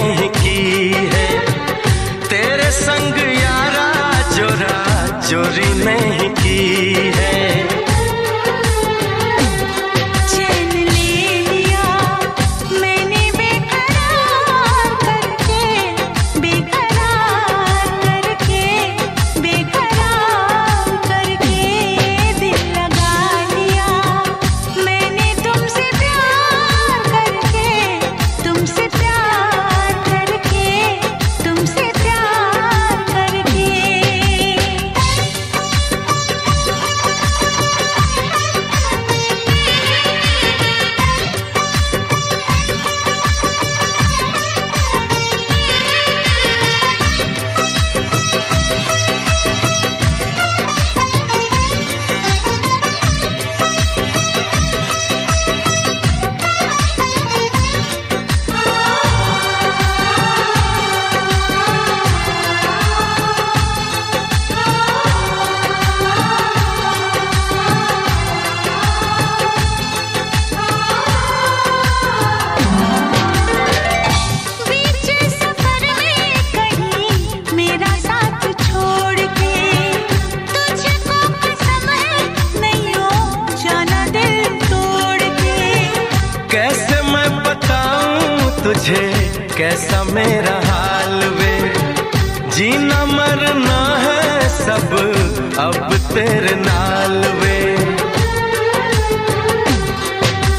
ही की है, तेरे संग यारा जोरा जोरी में ही की है। तुझे कैसा मेरा हाल वे, जीना मरना है सब अब तेरे नाल वे।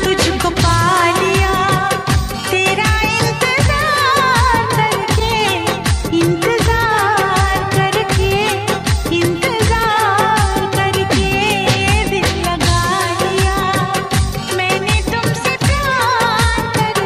तुझको पा लिया तेरा इंतजार करके दिल लगा लिया, मैंने तुमसे प्यार करके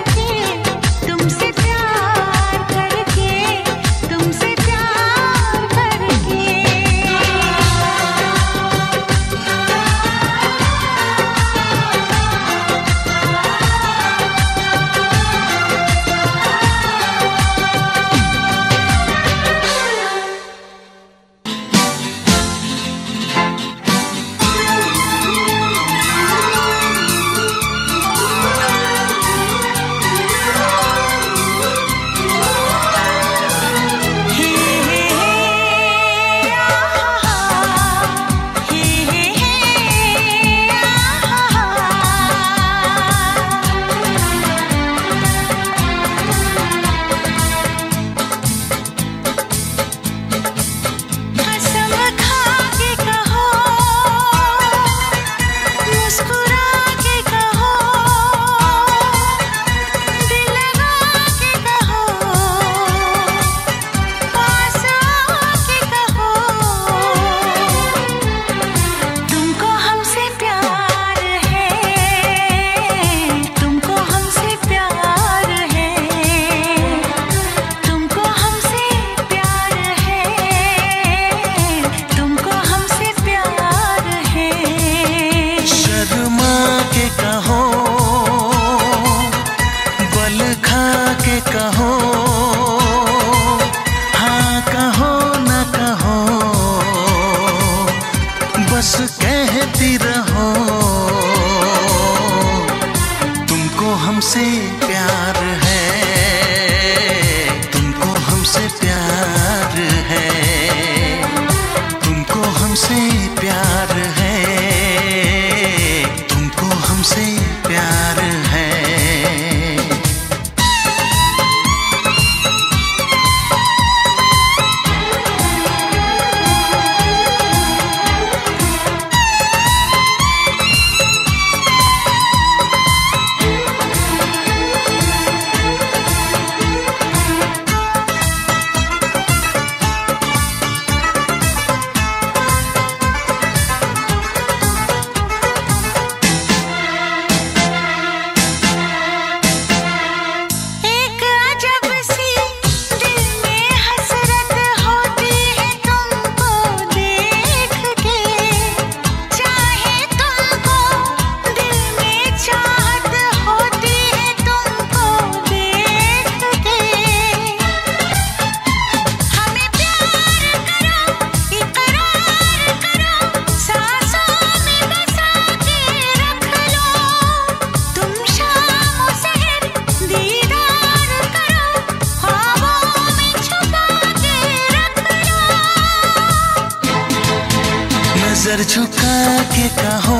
सर झुका के कहो,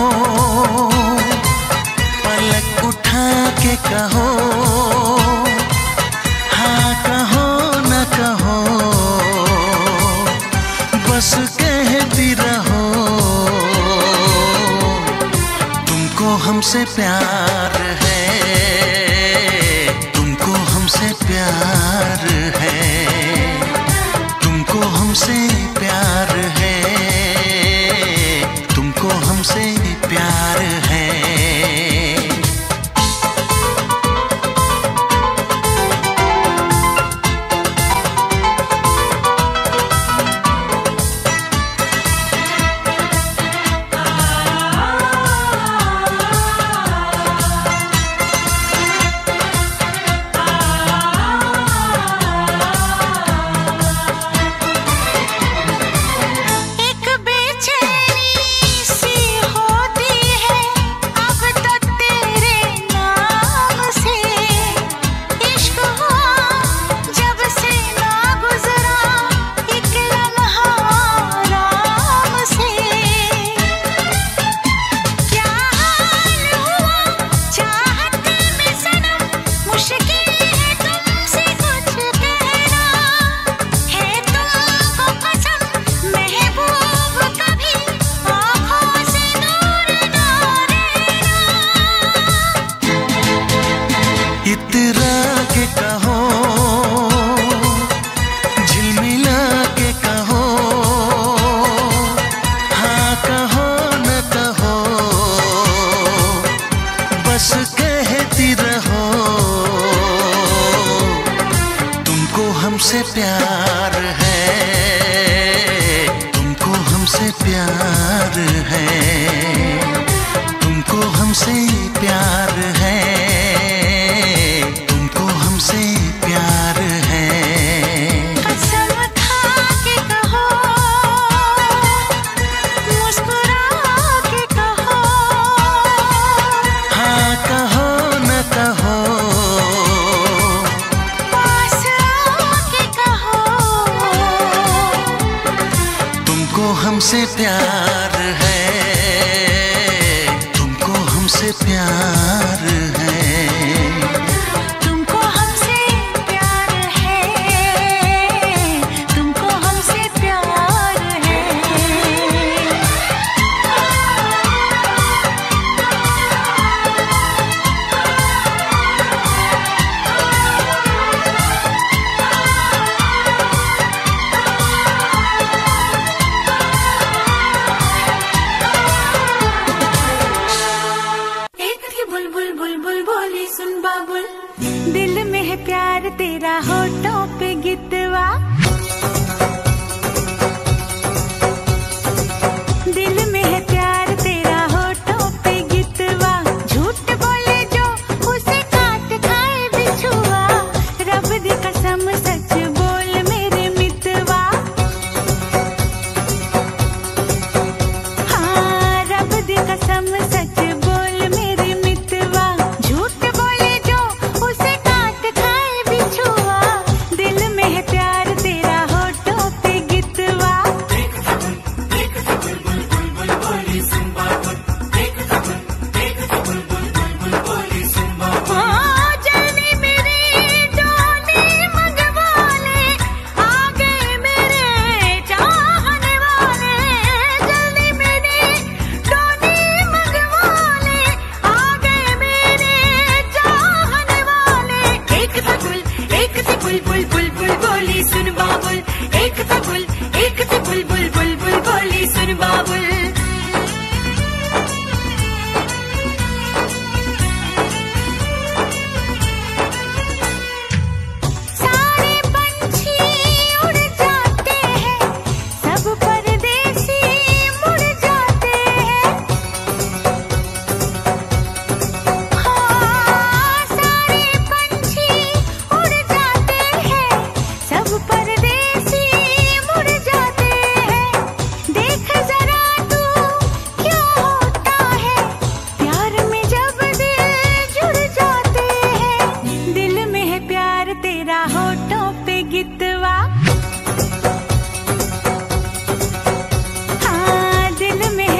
पलक उठा के कहो, हाँ कहो न कहो, बस कहती रहो। तुमको हमसे प्यार है, तुमको हमसे प्यार है, तुमको हमसे प्यार है, तुमको हमसे प्यार है। इतरा के कहो, झिलमिला के कहो, हाँ कहो न कहो, बस कहती रहो। तुमको हमसे प्यार है, तुमको हमसे प्यार है, तुमको हमसे प्यार है, प्यार है। कसम खा के कहो, मुस्कुरा के कहो, हाँ कहो न कहो, पास आके कहो। तुमको हमसे प्यार है, तुमको हमसे प्यार है, दिल में है प्यार तेरा, होठों पे गितवा, दिल में है प्यार तेरा, होठों पे गितवा, झूठ बोले जो उसे काट खाए बिछुआ, रब दी कसम सच बोल मेरे मितवा, हाँ रब दी कसम सच बोल मेरे मितवा, झूठ हाँ दिल में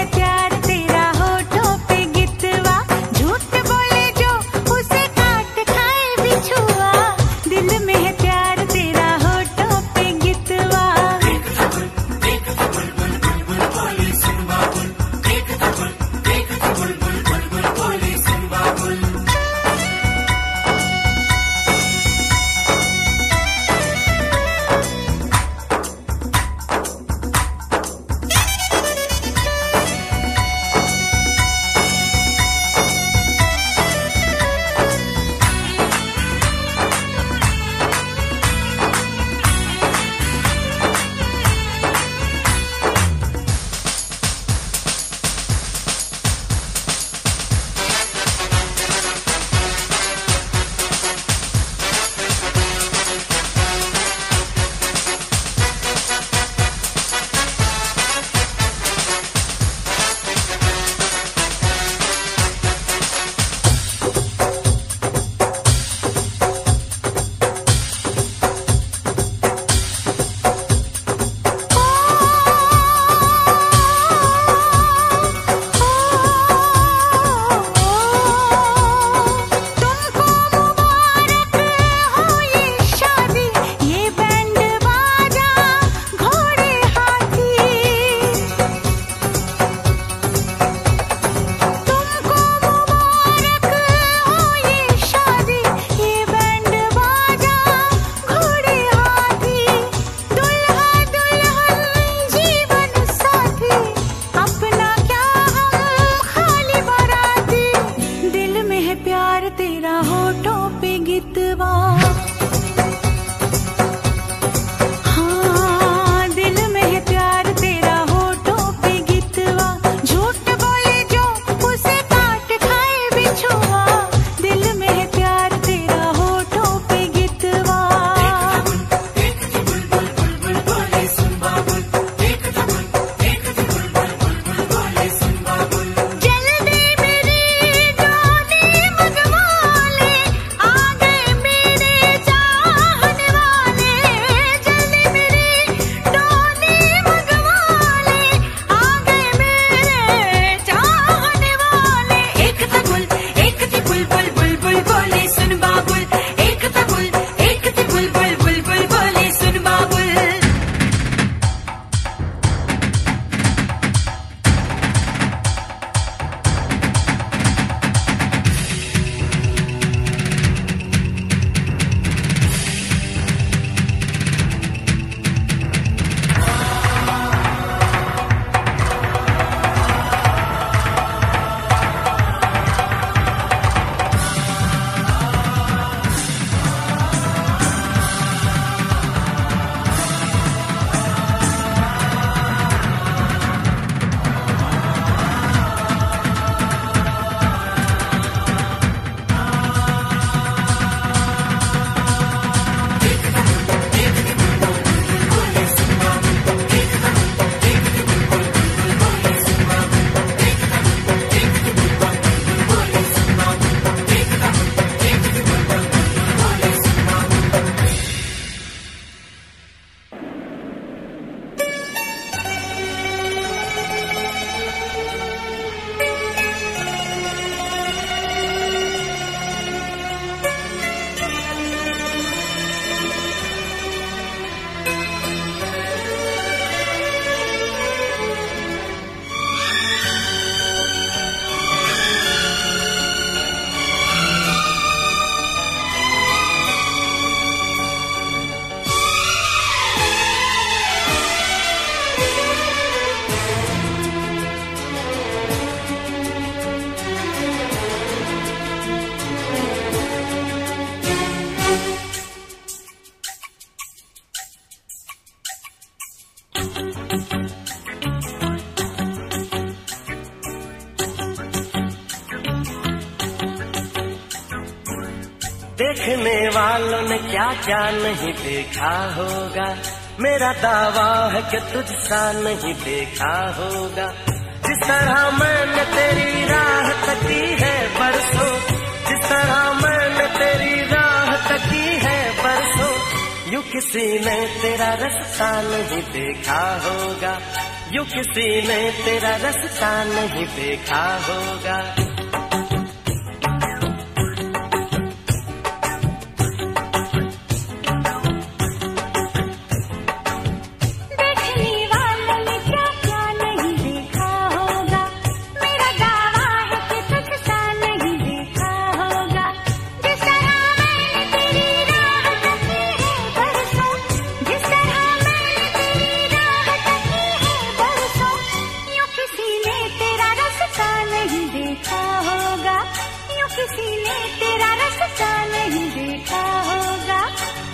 देखने वालों ने क्या क्या नहीं देखा होगा। मेरा दावा है कि तुझसा नहीं देखा होगा। जिस तरह मैंने तेरी राह तकी है बरसों, जिस तरह मैंने तेरी राह तकी है बरसों, यूं किसी ने तेरा रास्ता नहीं देखा होगा, यूं किसी ने तेरा रास्ता नहीं देखा होगा।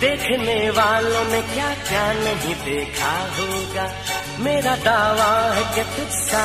देखने वालों ने क्या क्या नहीं देखा होगा। मेरा दावा है कि तुझसा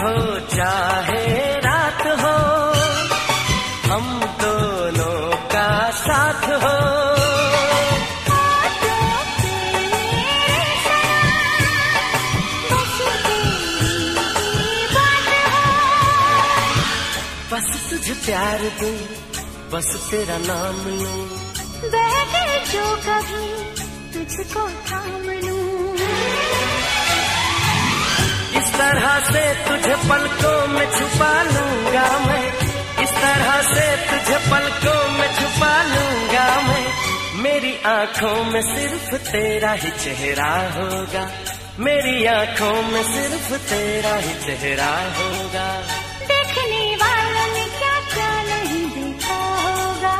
हो चाहे रात हो, हम दोनों का साथ हो। बस तुझे प्यार दूं, बस तेरा नाम लूं, बहके जो कभी तुझको थाम लूं। इस तरह से तुझे पलकों में छुपा लूंगा मैं, इस तरह से तुझे पलकों में छुपा लूंगा मैं। मेरी आंखों में सिर्फ तेरा ही चेहरा होगा, मेरी आंखों में सिर्फ तेरा ही चेहरा होगा। देखने वालों ने क्या क्या नहीं देखा होगा।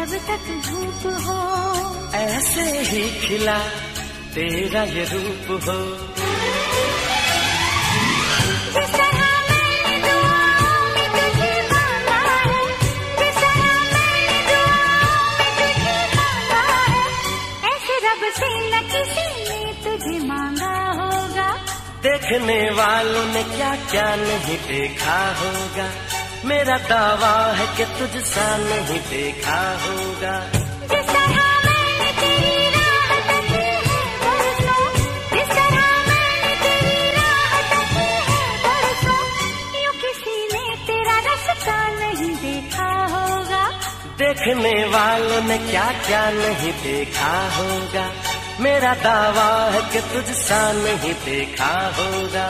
जब तक धूप हो ऐसे ही खिला तेरा ये रूप हो। जिस तरह मैंने दुआओं में तुझे मांगा है, जिस तरह मैंने दुआओं में तुझे मांगा है, ऐसे रब से न किसी ने तुझे मांगा होगा। देखने वालों ने क्या क्या नहीं देखा होगा। मेरा दावा है कि तुझसा नहीं देखा होगा। जिस तरह मैंने तेरी राह तकी है बरसों, जिस तरह मैंने तेरी राह तकी है बरसों, यूं किसी ने तेरा रास्ता नहीं देखा होगा। देखने वालों ने क्या क्या नहीं देखा होगा। मेरा दावा है कि तुझसा नहीं देखा होगा।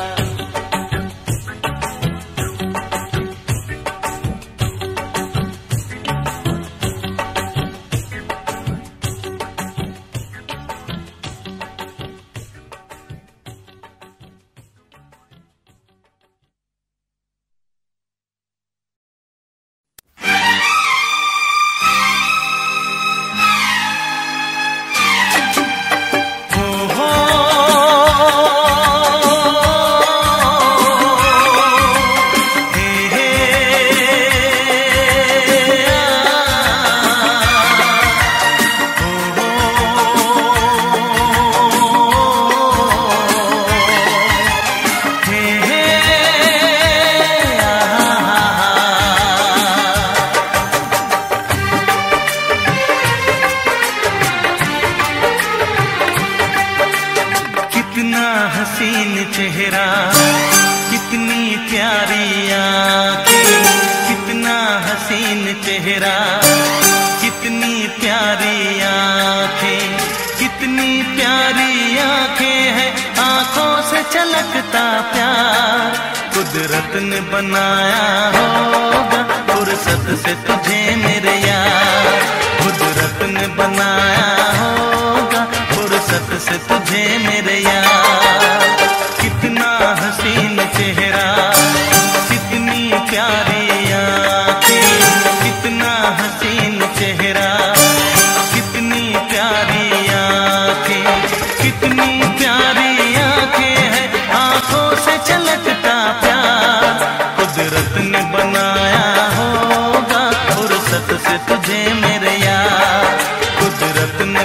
चेहरा, कितनी प्यारी आंखें, कितनी प्यारी आंखें हैं, आंखों से छलकता प्यार कुदरत ने बनाया होगा, फुर्सत से तुझे मेरे यार, कुदरत ने बनाया होगा, फुर्सत से तुझे मेरे यार। कितना हसीन चेहरा, कितनी प्यारी आंखें, कितना हसीन चेहरा, कितनी प्यारी आंखें, कितनी प्यारी आंखें हैं, आंखों से छलकता प्यार कुदरत ने बनाया होगा, फुर्सत से तुझे मेरे यार, कुदरत ने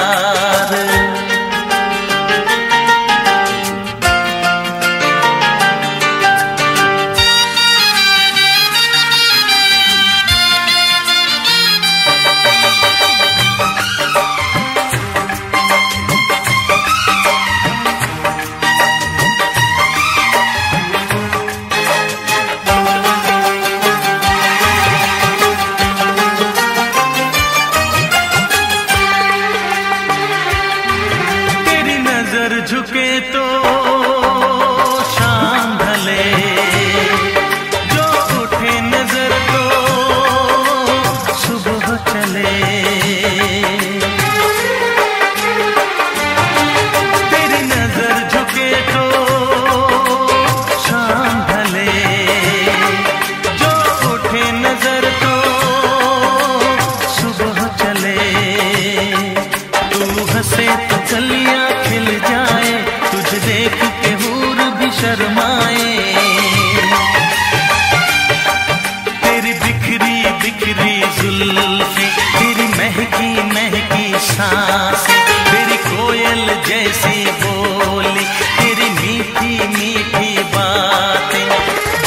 झुके तो शाम ढले, जो उठे नजर तो सुबह चले, तेरी नजर झुके तो शाम ढले, जो उठे नजर तो सुबह चले, तू हंसे तो कलियां खिल जाए, तुझे देख के हूर भी शर्माए, तेरी बिखरी बिखरी जुल्फी, तेरी महकी महकी सांस, तेरी कोयल जैसी बोली, तेरी मीठी मीठी बातें,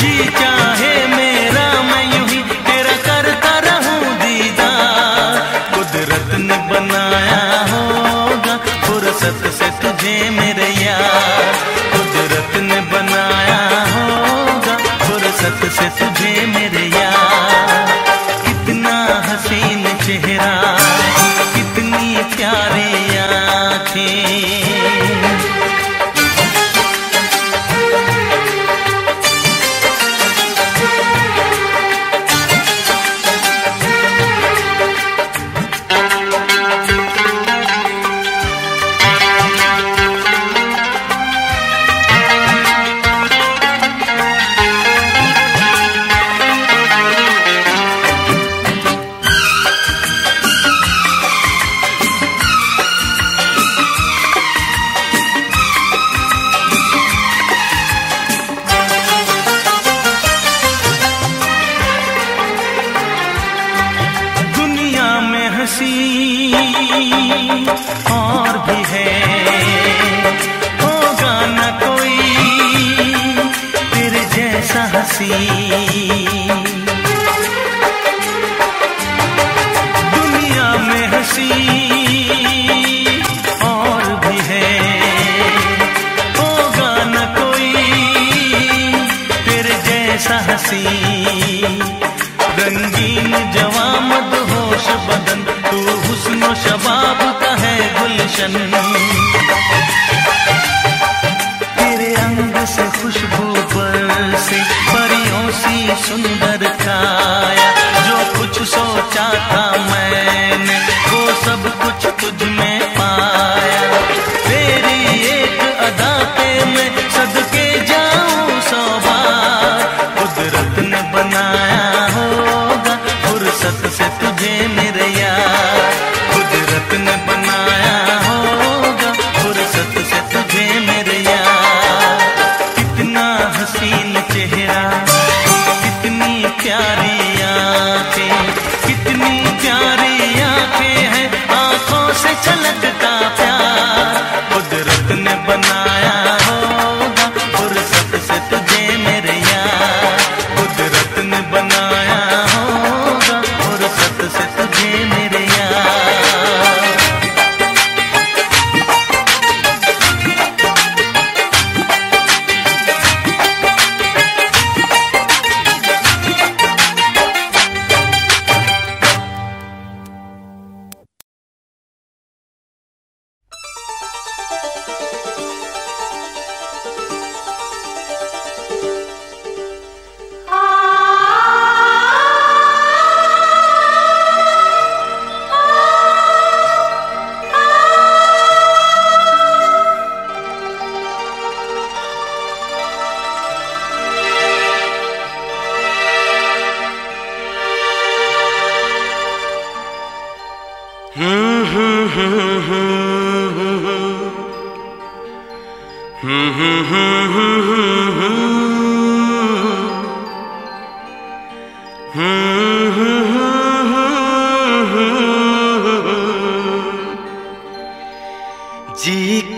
जी चाहे मेरा मैं यूं ही तेरा करता रहूं दीदार, कुदरत ने बनाया होगा फुर्सत से तुझे मेरे यार, कुदरत ने बनाया होगा फुर्सत से तुझे मेरे यार। कितना हसीन चेहरा, कितनी प्यारी आँखें, और भी है होगा ना कोई तेरे जैसा हसी, दुनिया में हसी और भी है होगा ना कोई तेरे जैसा हसी, रंगीन जवामद होश बदन, तू हुस्नो शबाब का है गुलशन, तेरे अंग से खुशबू बरसे, परियों सी सुंदर काया, जो कुछ सोचा था मैंने वो सब कुछ तुझ में पाया, तेरी एक अदा पे मैं सदके जाऊं सौ बार, कुदरत ने बनाया होगा फुर्सत से तुझे मेरे यार, कुदरत ने बनाया होगा फुर्सत से तुझे मेरे यार। कितना हसीन चेहरा, कितनी जी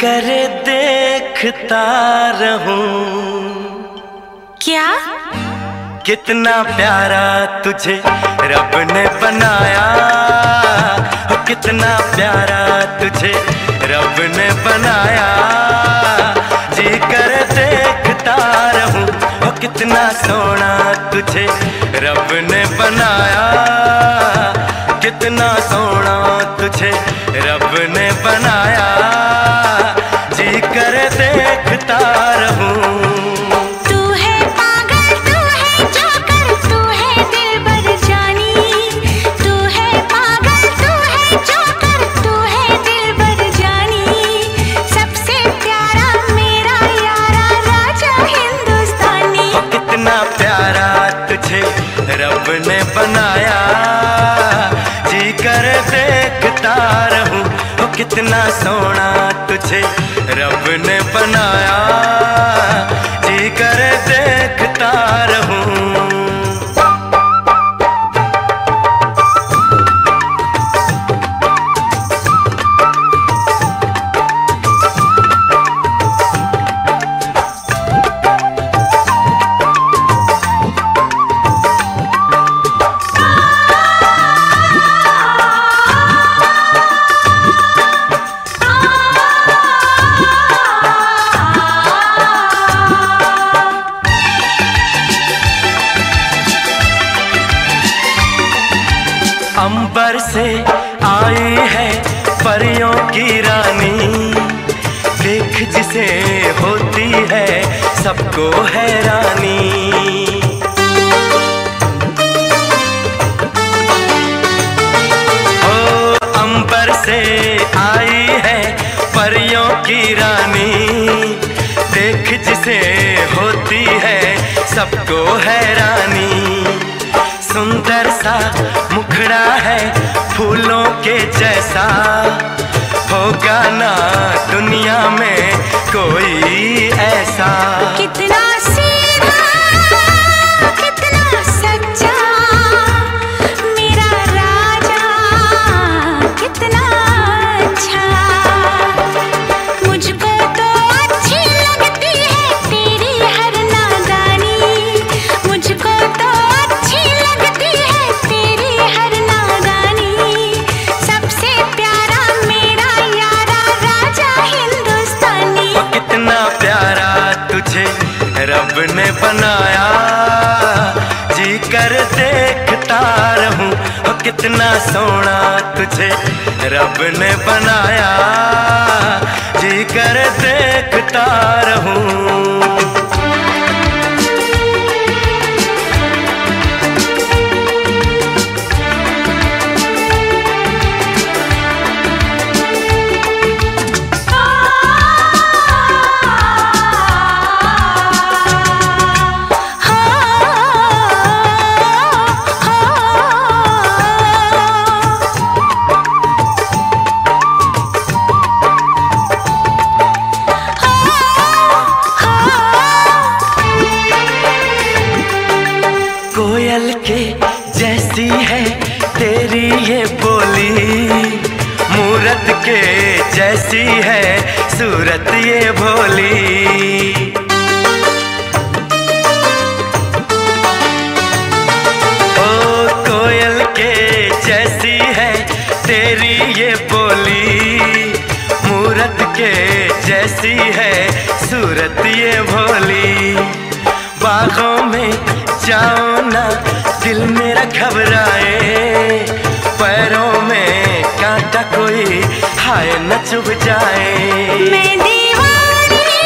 करे देखता रहूं क्या कितना प्यारा तुझे रब ने बनाया, कितना प्यारा तुझे रब ने बनाया। जी कर देखता रहूं ओ कितना सोना तुझे रब ने बनाया, कितना सोना तुझे रब ने बनाया। जी कर देखता रहूं। रब ने बनाया, जी कर देखता रहूं ओ कितना सोना तुझे रब ने बनाया, जी कर देखता रहूं। अंबर से आई है परियों की रानी, देख जिसे होती है सबको हैरानी। ओ अंबर से आई है परियों की रानी, देख जिसे होती है सबको हैरानी। सुंदर सा मुखड़ा है फूलों के जैसा, होगा ना दुनिया में कोई ऐसा। कितना सीधा, कितना सच्चा मेरा राजा, कितना अच्छा। मुझको तो अच्छी लगती है तेरी हर नादानी, मुझको तो रब ने बनाया। जी कर देखता रहूं ओ कितना सोना तुझे रब ने बनाया, जी कर देखता रहूं। जैसी है तेरी ये बोली, मूरत के जैसी है सूरत ये भोली। ओ कोयल के जैसी है तेरी ये बोली, मूरत के जैसी है सूरत ये भोली। बागों में जाओ ना दिल मेरा घबराए, पैरों में कांटा कोई हाय न चुभ जाए। मैं दीवानी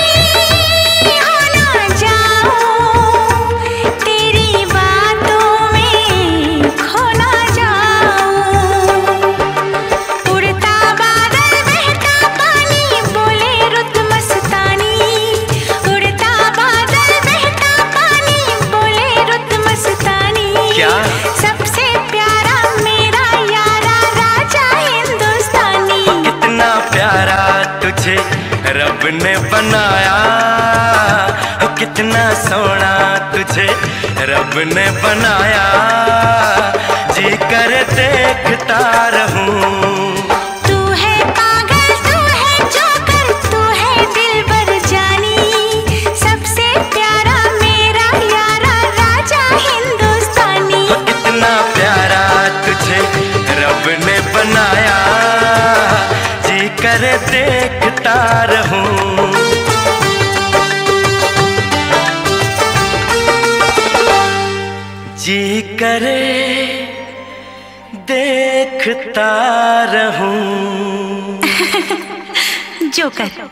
हो ना जाऊं, तेरी बातों में खो ना जाऊं। उड़ता बादल बहता पानी बोले रुत मस्तानी, उड़ता बादल बहता पानी बोले रुत मस्तानी। क्या सबसे प्यारा मेरा यारा राजा हिंदुस्तानी, रब ने बनाया कितना सोना तुझे रब ने बनाया, जी कर देखता रहूं। देखता रहूं जी करे देखता रहूं। जोकर।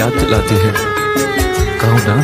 याद दिलाते हैं, गाओ ना।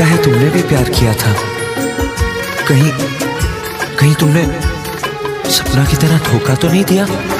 लगता है तुमने भी प्यार किया था। कहीं तुमने सपना की तरह धोखा तो नहीं दिया।